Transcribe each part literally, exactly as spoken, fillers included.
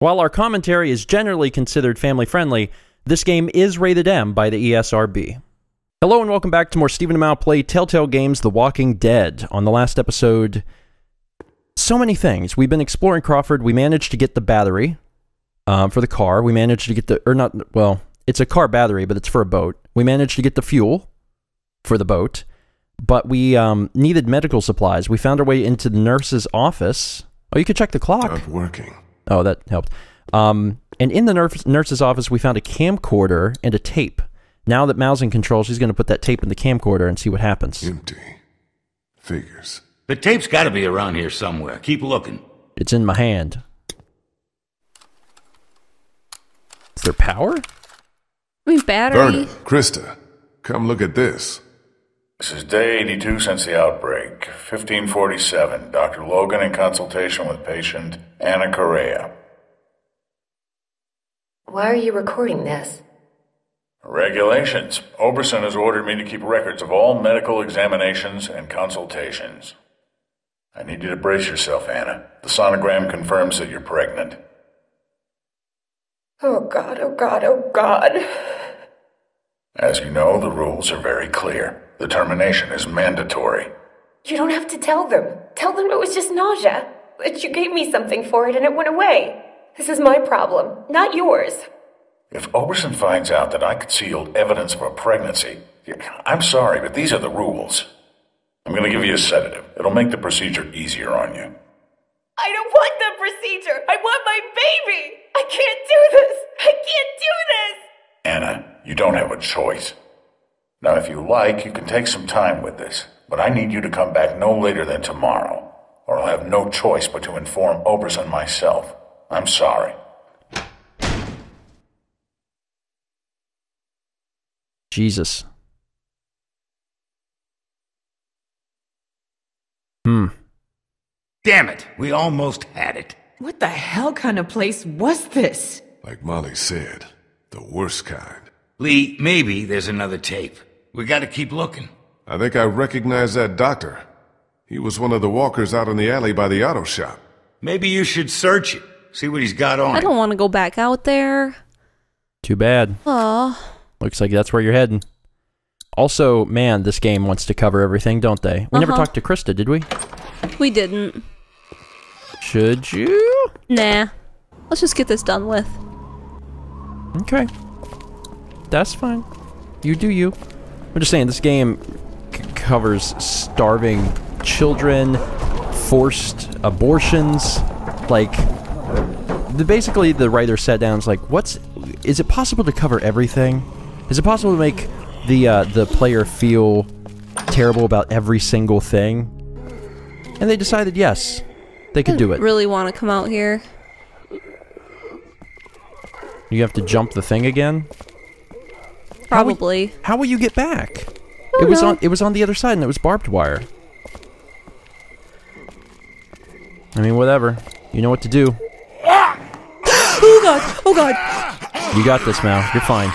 While our commentary is generally considered family-friendly, this game is rated M by the E S R B. Hello and welcome back to more Stephen and Mal play Telltale Games The Walking Dead. On the last episode, so many things. We've been exploring Crawford. We managed to get the battery um, for the car. We managed to get the, or not, well, it's a car battery, but it's for a boat. We managed to get the fuel for the boat, but we um, needed medical supplies. We found our way into the nurse's office. Oh, you could check the clock. Not working. Oh, that helped. Um, and in the nurse, nurse's office, we found a camcorder and a tape. Now that Mal's in control, she's going to put that tape in the camcorder and see what happens. Empty. Figures. The tape's got to be around here somewhere. Keep looking. It's in my hand. Is there power? I mean, battery. Vernon, Christa, come look at this. This is day eighty-two since the outbreak, fifteen forty-seven. Doctor Logan in consultation with patient Anna Correa. Why are you recording this? Regulations. Oberson has ordered me to keep records of all medical examinations and consultations. I need you to brace yourself, Anna. The sonogram confirms that you're pregnant. Oh God, oh God, oh God. As you know, the rules are very clear. The termination is mandatory. You don't have to tell them. Tell them it was just nausea. That you gave me something for it and it went away. This is my problem, not yours. If Oberson finds out that I concealed evidence of a pregnancy, I'm sorry, but these are the rules. I'm going to give you a sedative. It'll make the procedure easier on you. I don't want the procedure. I want my baby. I can't do this. I can't do this. Anna, you don't have a choice. Now, if you like, you can take some time with this, but I need you to come back no later than tomorrow, or I'll have no choice but to inform Oberson myself. I'm sorry. Jesus. Hmm. Damn it! We almost had it. What the hell kind of place was this? Like Molly said, the worst kind. Lee, maybe there's another tape. We gotta keep looking. I think I recognize that doctor. He was one of the walkers out in the alley by the auto shop. Maybe you should search it. See what he's got on. I don't want to go back out there. Too bad. Aw. Looks like that's where you're heading. Also, man, this game wants to cover everything, don't they? We uh-huh. never talked to Christa, did we? We didn't. Should you? Nah. Let's just get this done with. Okay. That's fine. You do you. I'm just saying, this game c covers starving children, forced abortions, like... The, basically, the writer sat down and was like, what's... Is it possible to cover everything? Is it possible to make the, uh, the player feel terrible about every single thing? And they decided, yes, they could do it. I really want to come out here. You have to jump the thing again? Probably. How will, how will you get back? It was know. on. It was on the other side, and it was barbed wire. I mean, whatever. You know what to do. Oh God! Oh God! You got this, Mal. You're fine.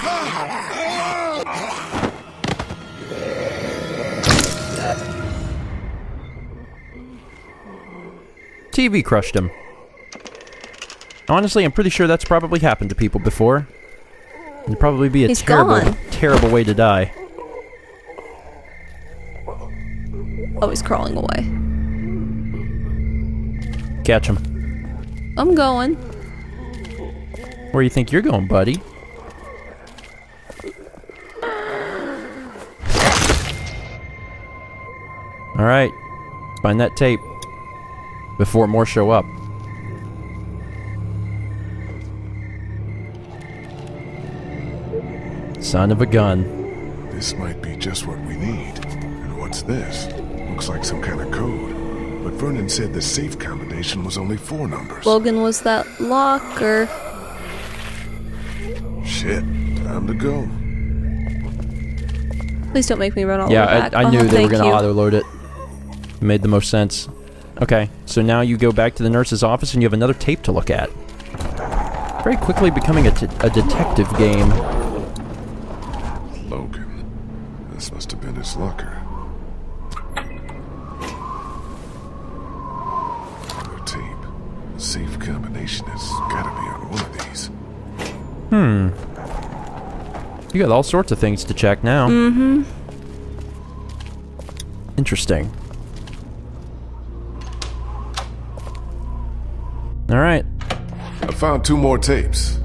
T V crushed him. Honestly, I'm pretty sure that's probably happened to people before. It'd probably be a He's terrible, gone. terrible way to die. Oh, he's crawling away. Catch him. I'm going. Where do you think you're going, buddy? Alright. Find that tape. Before more show up. Son of a gun. This might be just what we need. And what's this? Looks like some kind of code. But Vernon said the safe combination was only four numbers. Logan was that locker. Shit. Time to go. Please don't make me run all the way back. Yeah, I, I oh, knew they were going to auto-load it. It made the most sense. Okay, so now you go back to the nurse's office and you have another tape to look at. Very quickly becoming a, t a detective game. This must have been his locker. Another tape. The safe combination has gotta be a Hmm. You got all sorts of things to check now. Mm-hmm. Interesting. Alright. I found two more tapes.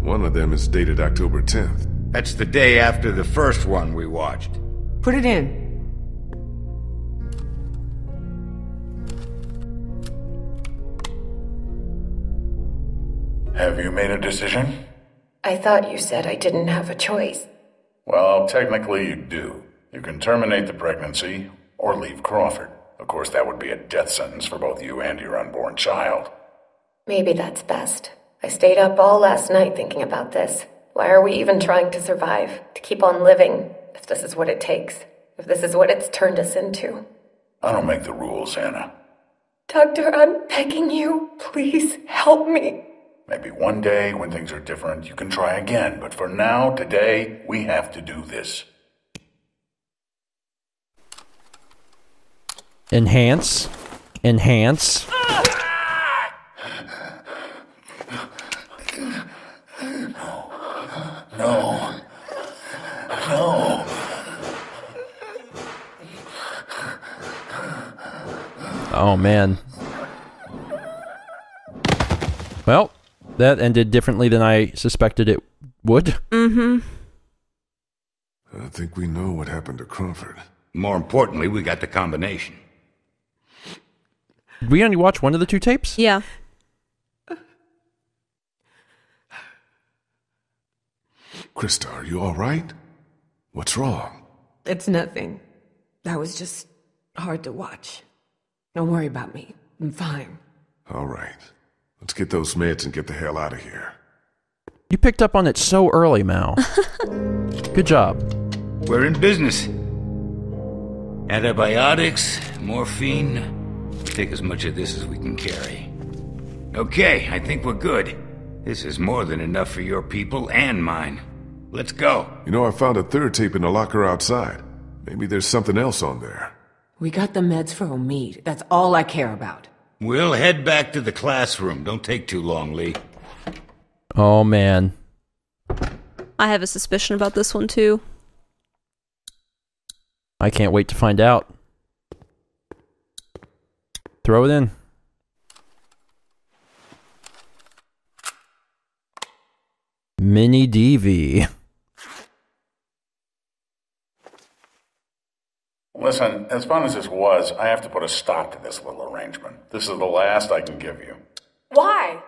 One of them is dated October tenth. That's the day after the first one we watched. Put it in. Have you made a decision? I thought you said I didn't have a choice. Well, technically you do. You can terminate the pregnancy or leave Crawford. Of course, that would be a death sentence for both you and your unborn child. Maybe that's best. I stayed up all last night thinking about this. Why are we even trying to survive? To keep on living, if this is what it takes? If this is what it's turned us into? I don't make the rules, Anna. Doctor, I'm begging you, please help me. Maybe one day, when things are different, you can try again. But for now, today, we have to do this. Enhance. Enhance. No. No. No. Oh, man. Well. That ended differently than I suspected it would. Mm-hmm. I think we know what happened to Crawford. More importantly, we got the combination. Did we only watch one of the two tapes? Yeah. Christa, are you all right? What's wrong? It's nothing. That was just hard to watch. Don't worry about me. I'm fine. All right. Let's get those meds and get the hell out of here. You picked up on it so early, Mal. Good job. We're in business. Antibiotics, morphine. Take as much of this as we can carry. Okay, I think we're good. This is more than enough for your people and mine. Let's go. You know, I found a third tape in the locker outside. Maybe there's something else on there. We got the meds for Omid. That's all I care about. We'll head back to the classroom. Don't take too long, Lee. Oh, man. I have a suspicion about this one, too. I can't wait to find out. Throw it in. Mini D V. Listen, as fun as this was, I have to put a stop to this little arrangement. This is the last I can give you. Why?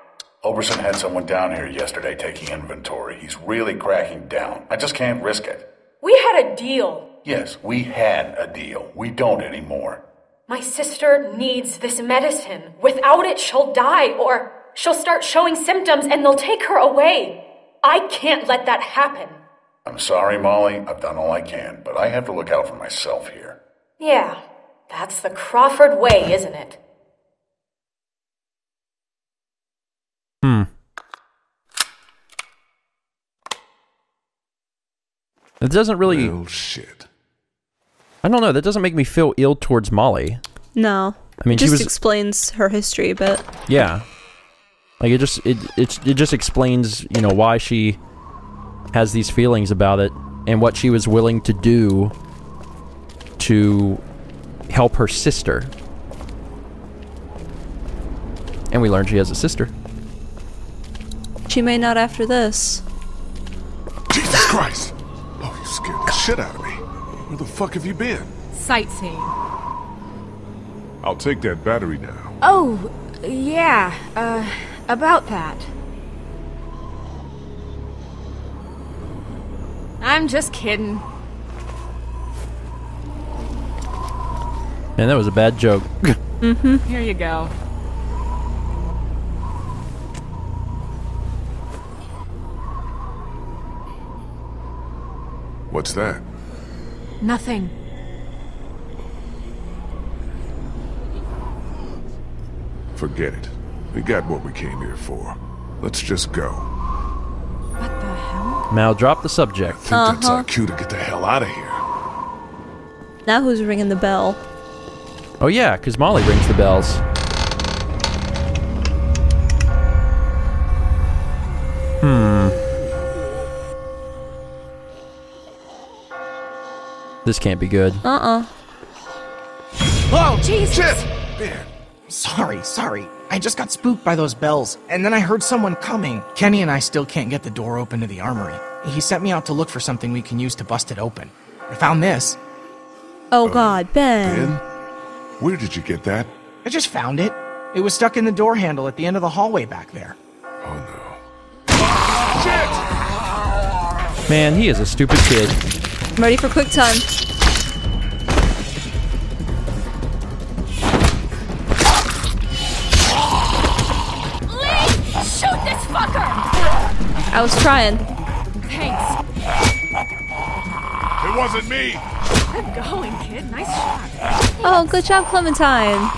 Oberson had someone down here yesterday taking inventory. He's really cracking down. I just can't risk it. We had a deal. Yes, we had a deal. We don't anymore. My sister needs this medicine. Without it, she'll die, or she'll start showing symptoms and they'll take her away. I can't let that happen. I'm sorry, Molly. I've done all I can, but I have to look out for myself here. Yeah, that's the Crawford way, isn't it? Hmm. It doesn't really... Oh, shit. I don't know, that doesn't make me feel ill towards Molly. No. I mean, it just she was... explains her history a bit. Yeah. Like, it just, it, it, it just explains, you know, why she has these feelings about it and what she was willing to do to help her sister. And we learned she has a sister. She may not after this. Jesus Christ! Oh, you scared the shit out of me. Where the fuck have you been? Sightseeing. I'll take that battery now. Oh, yeah. Uh, about that. I'm just kidding. Man, that was a bad joke. Mm-hmm. Here you go. What's that? Nothing. Forget it. We got what we came here for. Let's just go. What the hell? Mal, drop the subject. I think uh-huh. that's our cue to get the hell out of here. Now who's ringing the bell? Oh yeah, because Molly rings the bells. Hmm. This can't be good. Uh-uh. Oh, Jesus. Shit! Sorry, sorry. I just got spooked by those bells, and then I heard someone coming. Kenny and I still can't get the door open to the armory. He sent me out to look for something we can use to bust it open. I found this. Oh, uh, God, Ben. Ben? Where did you get that? I just found it. It was stuck in the door handle at the end of the hallway back there. Oh, no. Ah, shit! Man, he is a stupid kid. I'm ready for quick time. Lee! Shoot this fucker! I was trying. Thanks. It wasn't me! Good going, kid. Nice shot. Oh, good job, Clementine.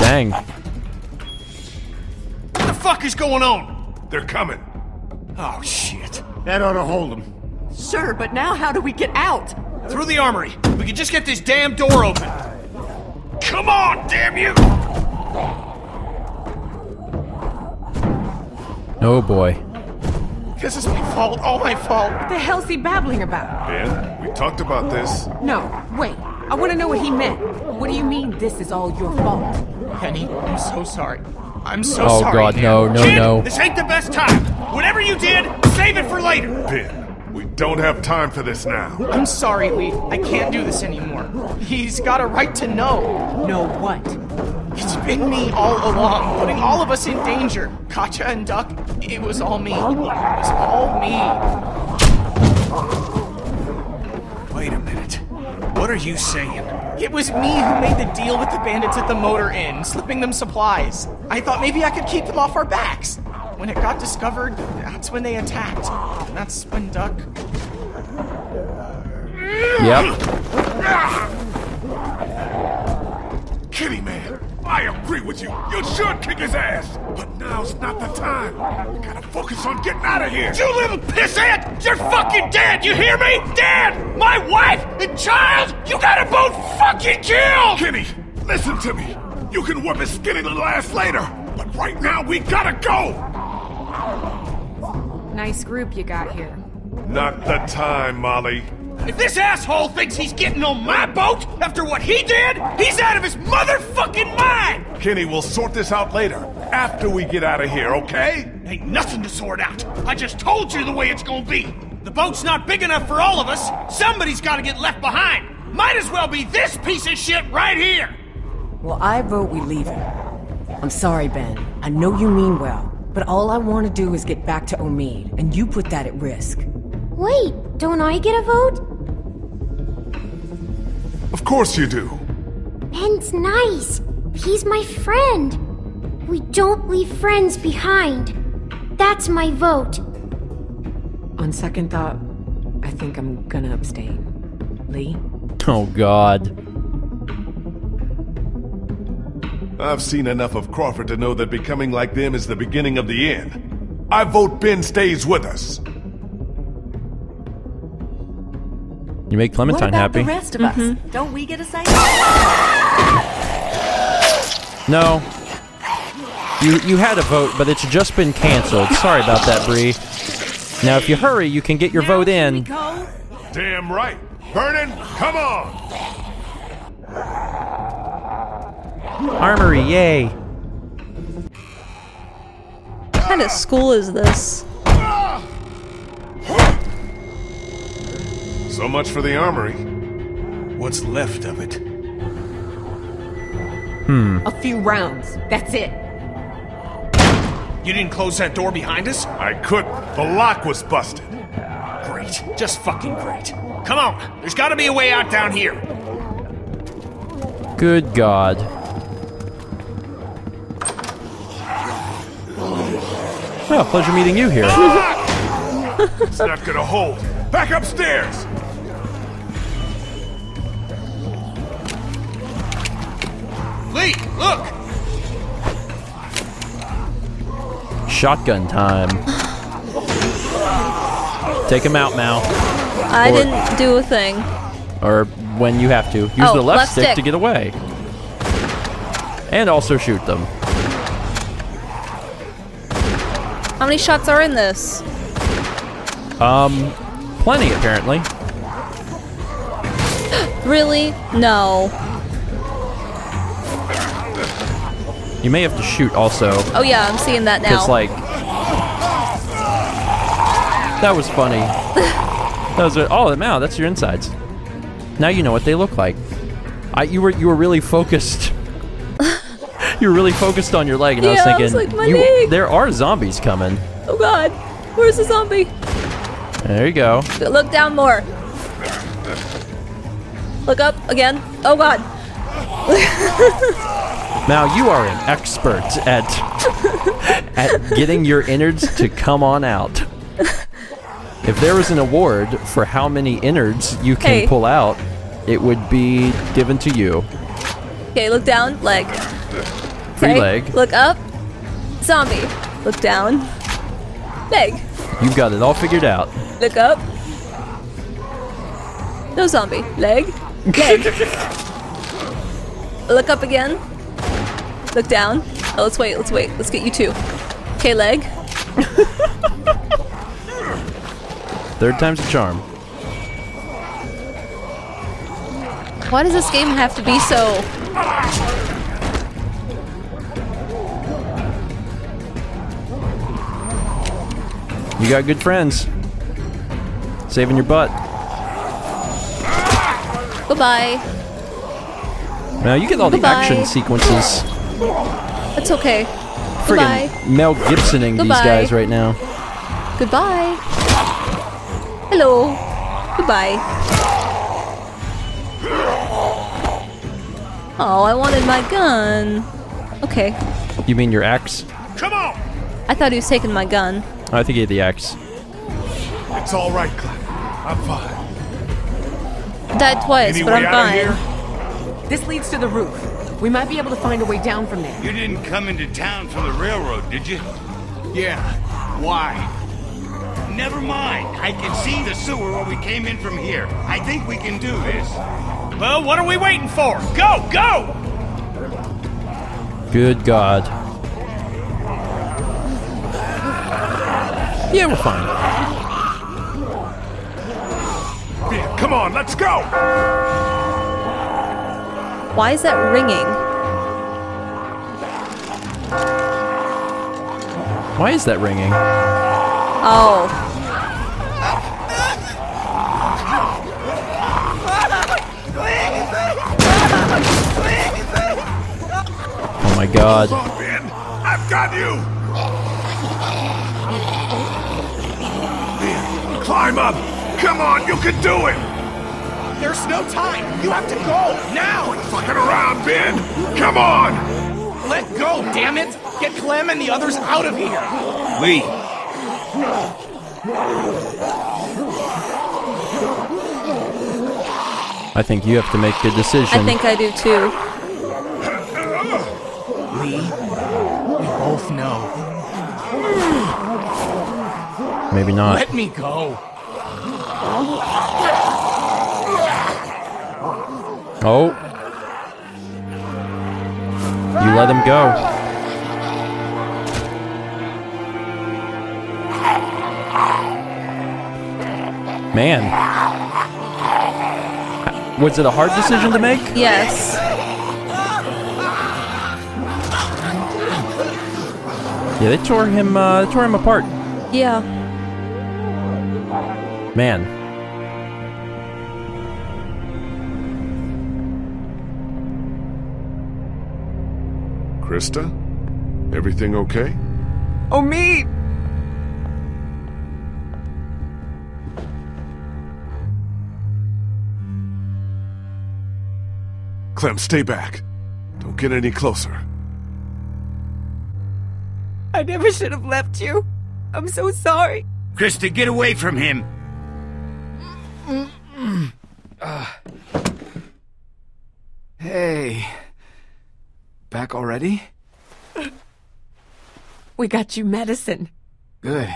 Dang. What the fuck is going on? They're coming. Oh, shit. That ought to hold them. Sure, but now how do we get out? Through the armory. We can just get this damn door open. Come on, damn you! Oh, boy. This is my fault, all my fault. What the hell's he babbling about? Ben, we talked about this. No, wait. I want to know what he meant. What do you mean this is all your fault? Kenny, I'm so sorry. I'm so oh, sorry. Oh, God, no, no, Kid, no. This ain't the best time. Whatever you did, save it for later. Ben, we don't have time for this now. I'm sorry, Lee. I can't do this anymore. He's got a right to know. Know what? It's been me all along, putting all of us in danger. Katja and Duck, it was all me. It was all me. Wait a minute. What are you saying? It was me who made the deal with the bandits at the motor inn, slipping them supplies. I thought maybe I could keep them off our backs. When it got discovered, that's when they attacked. And that's when Duck... Yep. Kitty man. I agree with you. You should kick his ass. But now's not the time. We gotta focus on getting out of here. You little pissant! You're fucking dead! You hear me? Dead! My wife and child! You gotta both fucking kill! Kenny, listen to me. You can whip his skinny little ass later. But right now, we gotta go! Nice group you got here. Not the time, Molly. If this asshole thinks he's getting on my boat after what he did, he's out of his motherfucking mind! Kenny, we'll sort this out later, after we get out of here, okay? Ain't nothing to sort out. I just told you the way it's gonna be. The boat's not big enough for all of us. Somebody's gotta get left behind. Might as well be this piece of shit right here! Well, I vote we leave him. I'm sorry, Ben. I know you mean well, but all I want to do is get back to Omid, and you put that at risk. Wait, don't I get a vote? Of course you do. Ben's nice. He's my friend. We don't leave friends behind. That's my vote. On second thought, I think I'm gonna abstain. Lee? Oh, God. I've seen enough of Crawford to know that becoming like them is the beginning of the end. I vote Ben stays with us. You make Clementine happy. What about the rest of mm-hmm. us? Don't we get a say? No. You you had a vote, but it's just been canceled. Sorry about that, Bree. Now, if you hurry, you can get your now vote in. Damn right, Vernon, come on. Armory, yay! What kind of school is this? So much for the armory. What's left of it? Hmm. A few rounds. That's it. You didn't close that door behind us? I couldn't. The lock was busted. Great. Just fucking great. Come on. There's gotta be a way out down here. Good God. Oh, pleasure meeting you here. It's not gonna hold. Back upstairs! Lee, look! Shotgun time. Take him out, Mal. I or, didn't do a thing. Or when you have to. Use oh, the left, left stick, stick to get away. And also shoot them. How many shots are in this? Um... plenty, apparently. Really? No. You may have to shoot also. Oh yeah, I'm seeing that now. Because, like... That was funny. That was... Oh, Mal, that's your insides. Now you know what they look like. I, you were you were really focused. You were really focused on your leg, and yeah, I was thinking, I was like, my you, leg. There are zombies coming. Oh God, where's the zombie? There you go. Look down more. Look up again. Oh God. Now you are an expert at at getting your innards to come on out. If there was an award for how many innards you can hey. pull out, it would be given to you. Okay, look down, leg. Free okay, leg. Look up, zombie. Look down, leg. You've got it all figured out. Look up. No zombie. Leg. Leg. Look up again. Look down. Oh, let's wait, let's wait. Let's get you two. Okay, leg. Third time's a charm. Why does this game have to be so... You got good friends. Saving your butt. Goodbye. Now you get all Goodbye. the action sequences. That's okay. Friggin' Goodbye. Mel Gibsoning Goodbye. these guys right now. Goodbye. Hello. Goodbye. Oh, I wanted my gun. Okay. You mean your axe? Come on! I thought he was taking my gun. I think he had the axe. It's all right, Clem. I'm fine. Died twice, Any but I'm fine. This leads to the roof. We might be able to find a way down from there. You didn't come into town from the railroad, did you? Yeah. Why? Never mind. I can see the sewer where we came in from here. I think we can do this. Well, what are we waiting for? Go, go! Good God. Yeah, we're fine. Yeah, come on, let's go! Why is that ringing? Why is that ringing? Oh. Oh my God. Hold on, Ben. I've got you! Ben, climb up! Come on, you can do it! There's no time! You have to go! Now! Quit fucking around, Ben! Come on! Let go, damn it! Get Clem and the others out of here! Lee! I think you have to make the decision. I think I do too. We both know. Maybe not. Let me go. Oh. You let him go. Man. Was it a hard decision to make? Yes. Yeah, they tore him. Uh, they tore him apart. Yeah. Man. Christa, everything okay? Oh, me. Clem, stay back. Don't get any closer. I never should have left you. I'm so sorry. Christa, get away from him. Mm-mm. Uh. Hey. Back already? We got you medicine. Good.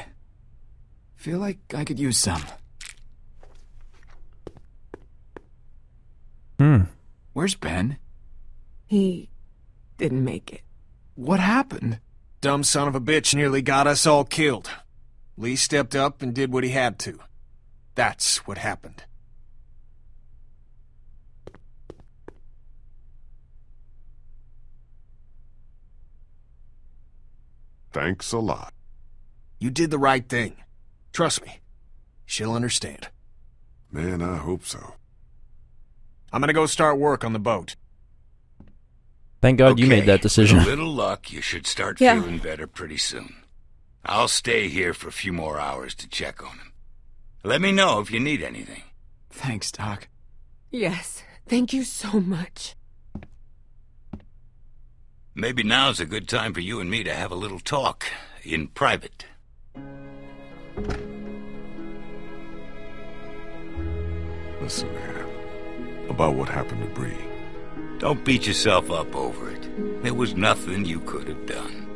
Feel like I could use some. Hmm. Where's Ben? He didn't make it. What happened? Dumb son of a bitch nearly got us all killed. Lee stepped up and did what he had to. That's what happened. Thanks a lot. You did the right thing. Trust me. She'll understand. Man, I hope so. I'm gonna go start work on the boat. Thank God okay. you made that decision. With a little luck, you should start yeah. feeling better pretty soon. I'll stay here for a few more hours to check on him. Let me know if you need anything. Thanks, Doc. Yes, thank you so much. Maybe now's a good time for you and me to have a little talk in private. Listen, man, about what happened to Bree. Don't beat yourself up over it. There was nothing you could have done.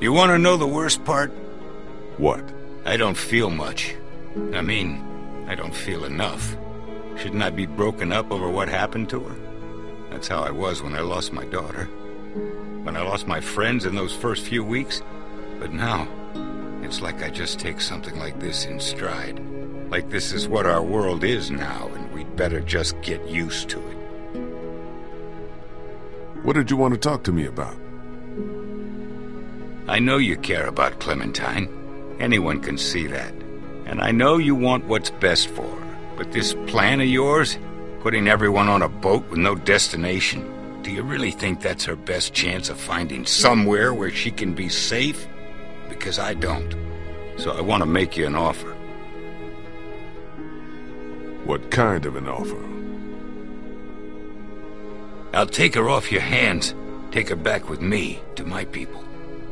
You want to know the worst part? What? I don't feel much. I mean, I don't feel enough. Shouldn't I be broken up over what happened to her? That's how I was when I lost my daughter. When I lost my friends in those first few weeks. But now, it's like I just take something like this in stride. Like this is what our world is now, and we'd better just get used to it. What did you want to talk to me about? I know you care about Clementine. Anyone can see that. And I know you want what's best for her. But this plan of yours, putting everyone on a boat with no destination, do you really think that's her best chance of finding somewhere where she can be safe? Because I don't. So I want to make you an offer. What kind of an offer? I'll take her off your hands. Take her back with me to my people.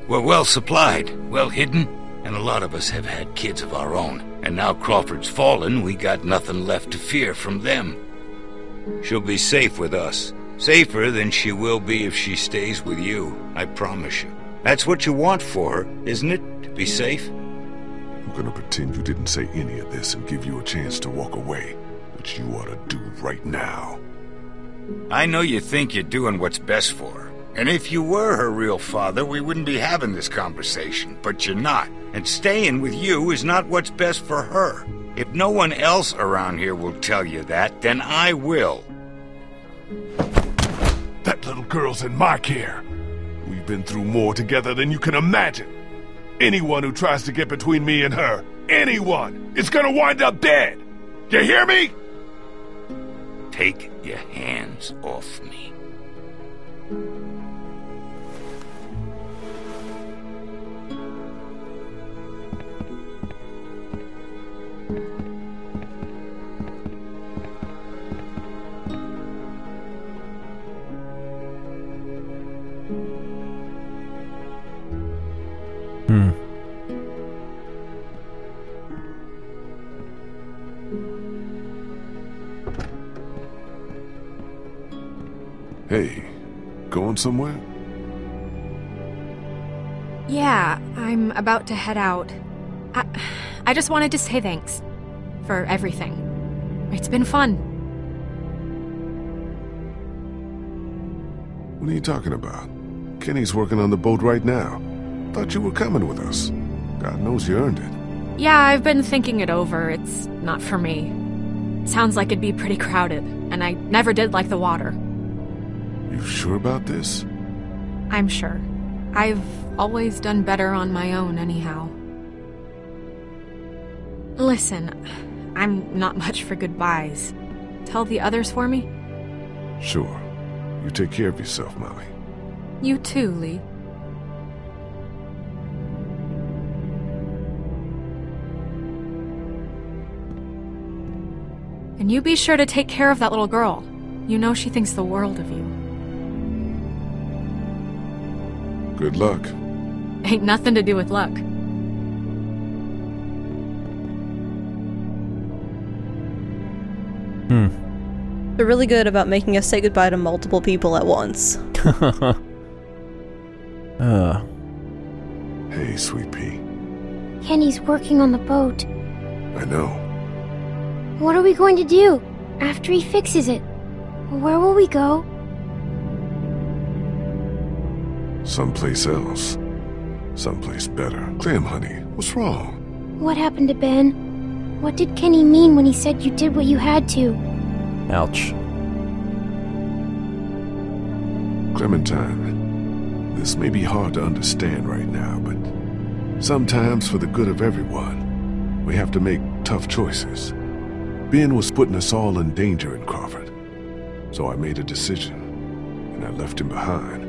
We're well supplied, well hidden, and a lot of us have had kids of our own. And now Crawford's fallen, we got nothing left to fear from them. She'll be safe with us. Safer than she will be if she stays with you, I promise you. That's what you want for her, isn't it? To be safe? I'm gonna pretend you didn't say any of this and give you a chance to walk away, which you ought to do right now. I know you think you're doing what's best for her. And if you were her real father, we wouldn't be having this conversation. But you're not. And staying with you is not what's best for her. If no one else around here will tell you that, then I will. That little girl's in my care. We've been through more together than you can imagine. Anyone who tries to get between me and her, anyone, is gonna wind up dead. You hear me? Take your hands off me. Hmm. Hey, going somewhere? Yeah, I'm about to head out. I, I just wanted to say thanks for everything. It's been fun. What are you talking about? Kenny's working on the boat right now. Thought you were coming with us. God knows you earned it. Yeah, I've been thinking it over. It's not for me. Sounds like it'd be pretty crowded, and I never did like the water. You sure about this? I'm sure. I've always done better on my own anyhow. Listen, I'm not much for goodbyes. Tell the others for me? Sure. You take care of yourself, Molly. You too, Lee. And you be sure to take care of that little girl. You know she thinks the world of you. Good luck. Ain't nothing to do with luck. Hmm. They're really good about making us say goodbye to multiple people at once. uh. Hey, sweet pea. Kenny's working on the boat. I know. What are we going to do after he fixes it? Where will we go? Someplace else. Someplace better. Clem, honey, what's wrong? What happened to Ben? What did Kenny mean when he said you did what you had to? Ouch. Clementine, this may be hard to understand right now, but sometimes for the good of everyone, we have to make tough choices. Ben was putting us all in danger in Crawford, so I made a decision, and I left him behind.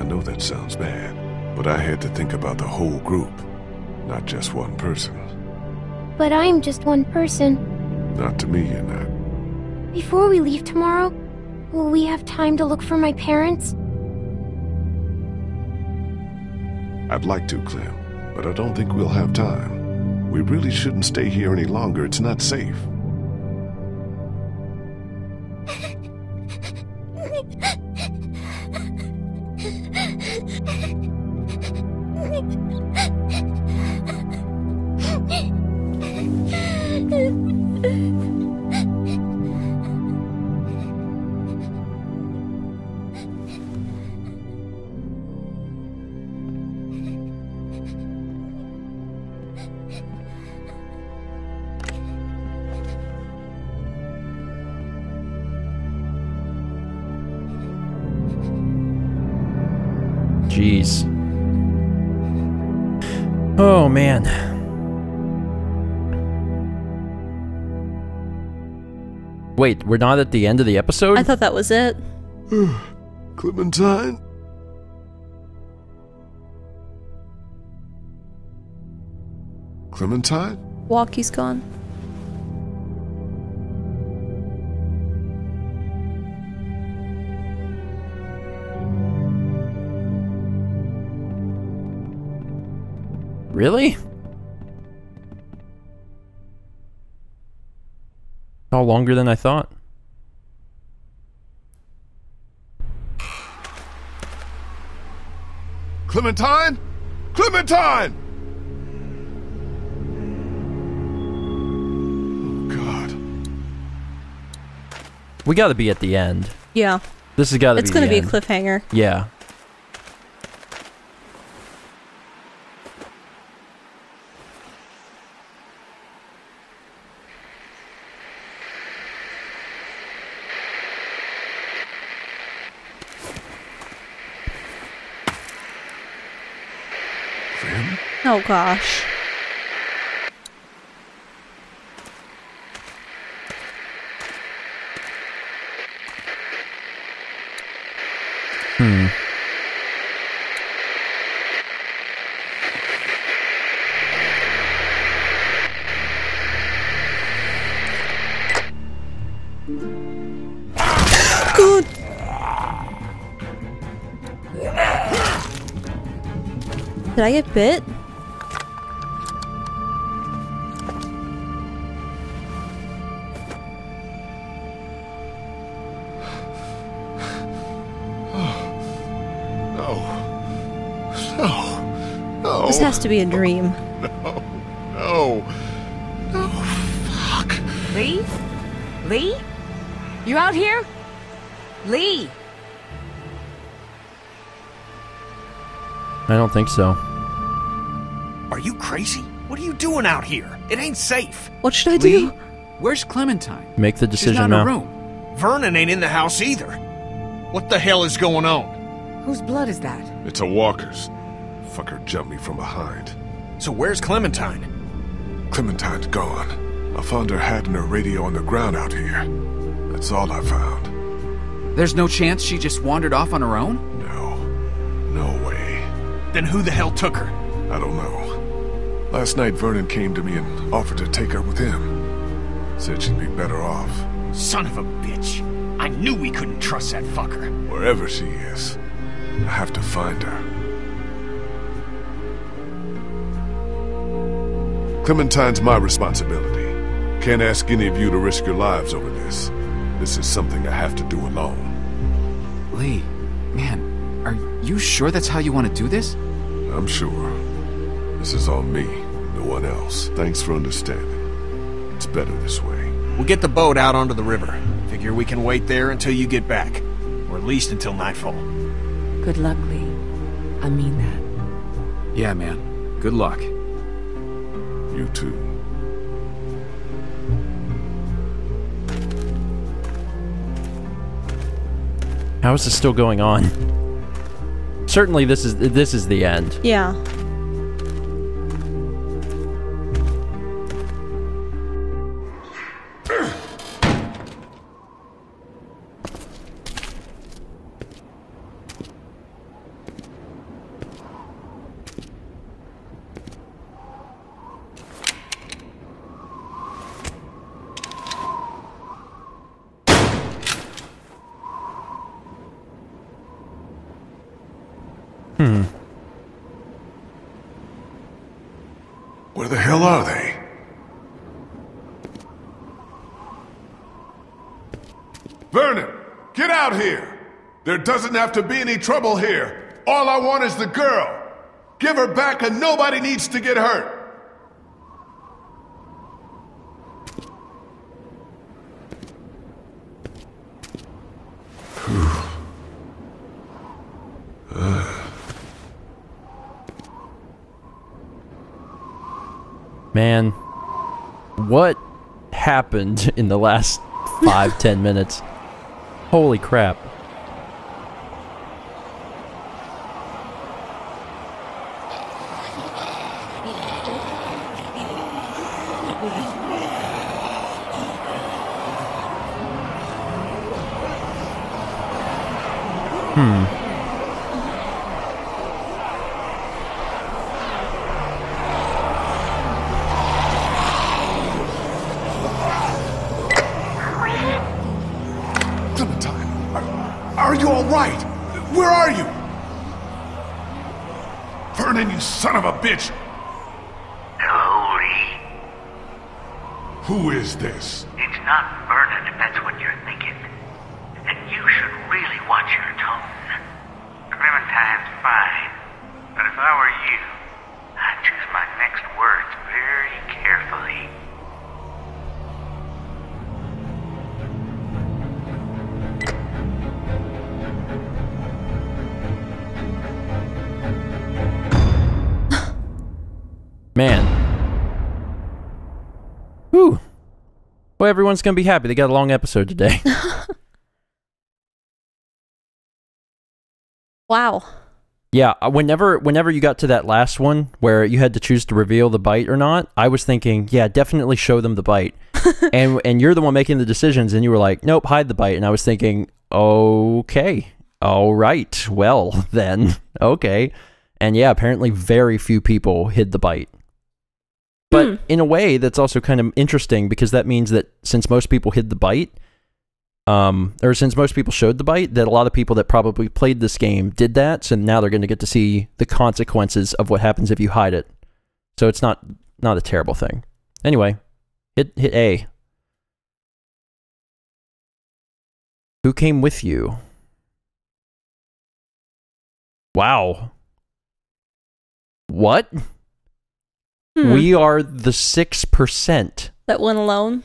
I know that sounds bad, but I had to think about the whole group, not just one person. But I'm just one person. Not to me, you're not. Before we leave tomorrow, will we have time to look for my parents? I'd like to, Clem, but I don't think we'll have time. We really shouldn't stay here any longer. It's not safe. Jeez. Oh, man. Wait, we're not at the end of the episode? I thought that was it. Clementine? Clementine? Walkie's gone. Really? Oh, longer than I thought. Clementine? Clementine! Oh, God. We gotta be at the end. Yeah. This has gotta be the end. It's gonna be a cliffhanger. Yeah. Oh gosh. Hmm. Good. Did I get bit? This has to be a dream. No. No. No. Fuck. Lee? Lee? You out here? Lee! I don't think so. Are you crazy? What are you doing out here? It ain't safe. What should I do? Lee? Where's Clementine? Make the decision. She's not in her room. Vernon ain't in the house either. What the hell is going on? Whose blood is that? It's a walker's. Fucker jumped me from behind. So where's Clementine? Clementine's gone. I found her hat and her radio on the ground out here. That's all I found. There's no chance she just wandered off on her own? No. No way. Then who the hell took her? I don't know. Last night Vernon came to me and offered to take her with him. Said she'd be better off. Son of a bitch. I knew we couldn't trust that fucker. Wherever she is, I have to find her. Clementine's my responsibility. Can't ask any of you to risk your lives over this. This is something I have to do alone. Lee, man, are you sure that's how you want to do this? I'm sure. This is on me, no one else. Thanks for understanding. It's better this way. We'll get the boat out onto the river. Figure we can wait there until you get back. Or at least until nightfall. Good luck, Lee. I mean that. Yeah, man. Good luck. You too. How is this still going on? Certainly this is this is the end. Yeah. Doesn't have to be any trouble here. All I want is the girl. Give her back and nobody needs to get hurt. uh. Man, what happened in the last five, ten minutes? Holy crap. Bitch! Hello, Lee? Who is this? It's not Vernon, if that's what you're thinking. And you should really watch your tone. Clementine's fine, but if I were you, I'd choose my next words very carefully. Man. Whew. Well, everyone's gonna be happy. They got a long episode today. Wow. Yeah, whenever whenever you got to that last one where you had to choose to reveal the bite or not, I was thinking, yeah, definitely show them the bite. and and you're the one making the decisions, and you were like, nope, hide the bite. And I was thinking, okay, all right, well then, okay. And yeah, apparently very few people hid the bite. But mm. in a way, that's also kind of interesting, because that means that since most people hid the bite, um, or since most people showed the bite, that a lot of people that probably played this game did that, so now they're going to get to see the consequences of what happens if you hide it. So it's not not a terrible thing. Anyway, hit, hit A. Who came with you? Wow. What? Hmm. We are the six percent. That went alone?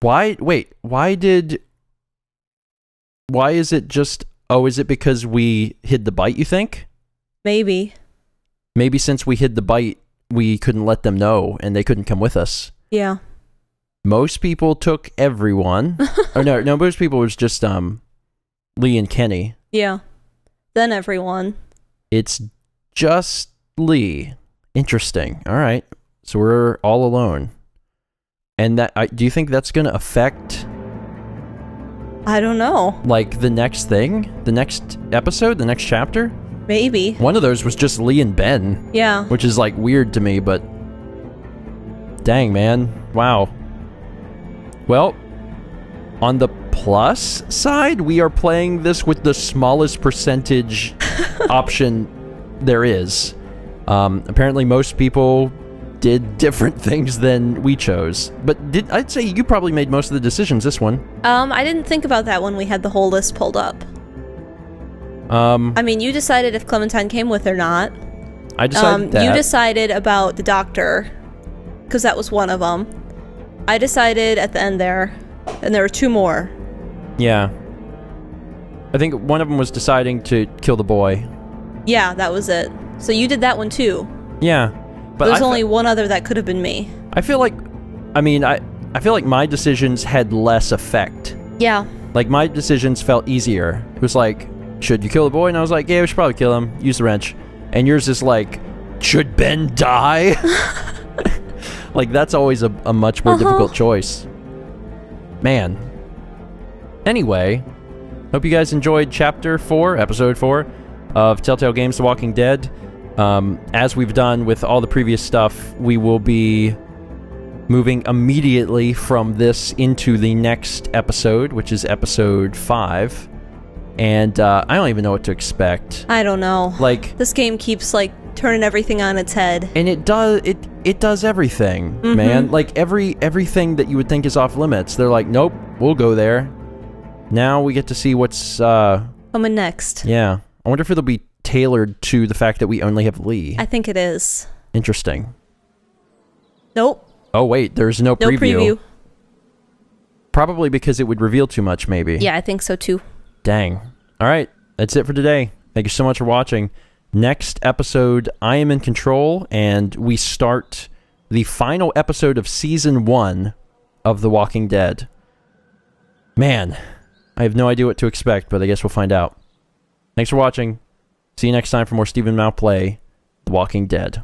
Why? Wait, why did... Why is it just... Oh, is it because we hid the bite, you think? Maybe. Maybe since we hid the bite, we couldn't let them know, and they couldn't come with us. Yeah. Most people took everyone. Oh, no, no, most people was just um, Lee and Kenny. Yeah. Then everyone. It's... Just Lee. Interesting. All right. So we're all alone. And that I, do you think that's going to affect... I don't know. Like, the next thing? The next episode? The next chapter? Maybe. One of those was just Lee and Ben. Yeah. Which is, like, weird to me, but... Dang, man. Wow. Well, on the plus side, we are playing this with the smallest percentage option... There is. Um, apparently most people did different things than we chose. But did, I'd say you probably made most of the decisions this one. Um, I didn't think about that when we had the whole list pulled up. Um, I mean, you decided if Clementine came with or not. I decided um, that. You decided about the doctor, because that was one of them. I decided at the end there, and there were two more. Yeah. I think one of them was deciding to kill the boy. Yeah, that was it. So you did that one too. Yeah, but there's only one other that could have been me. I feel like, I mean, I I feel like my decisions had less effect. Yeah. Like, my decisions felt easier. It was like, should you kill the boy? And I was like, yeah, we should probably kill him. Use the wrench. And yours is like, should Ben die? Like, that's always a, a much more uh-huh. difficult choice. Man. Anyway, hope you guys enjoyed Chapter four, Episode four of Telltale Games The Walking Dead. Um, as we've done with all the previous stuff, we will be moving immediately from this into the next episode, which is Episode five. And uh, I don't even know what to expect. I don't know. Like, this game keeps like turning everything on its head. And it does it it does everything, mm-hmm. man. Like every everything that you would think is off limits, they're like, nope, we'll go there. Now we get to see what's uh coming next. Yeah. I wonder if it'll be tailored to the fact that we only have Lee. I think it is. Interesting. Nope. Oh wait, there's no, no preview. preview. Probably because it would reveal too much, maybe. Yeah, I think so too. Dang. All right, that's it for today. Thank you so much for watching. Next episode, I am in control, and we start the final episode of season one of The Walking Dead. Man, I have no idea what to expect, but I guess we'll find out. Thanks for watching. See you next time for more Stephen Mal play The Walking Dead.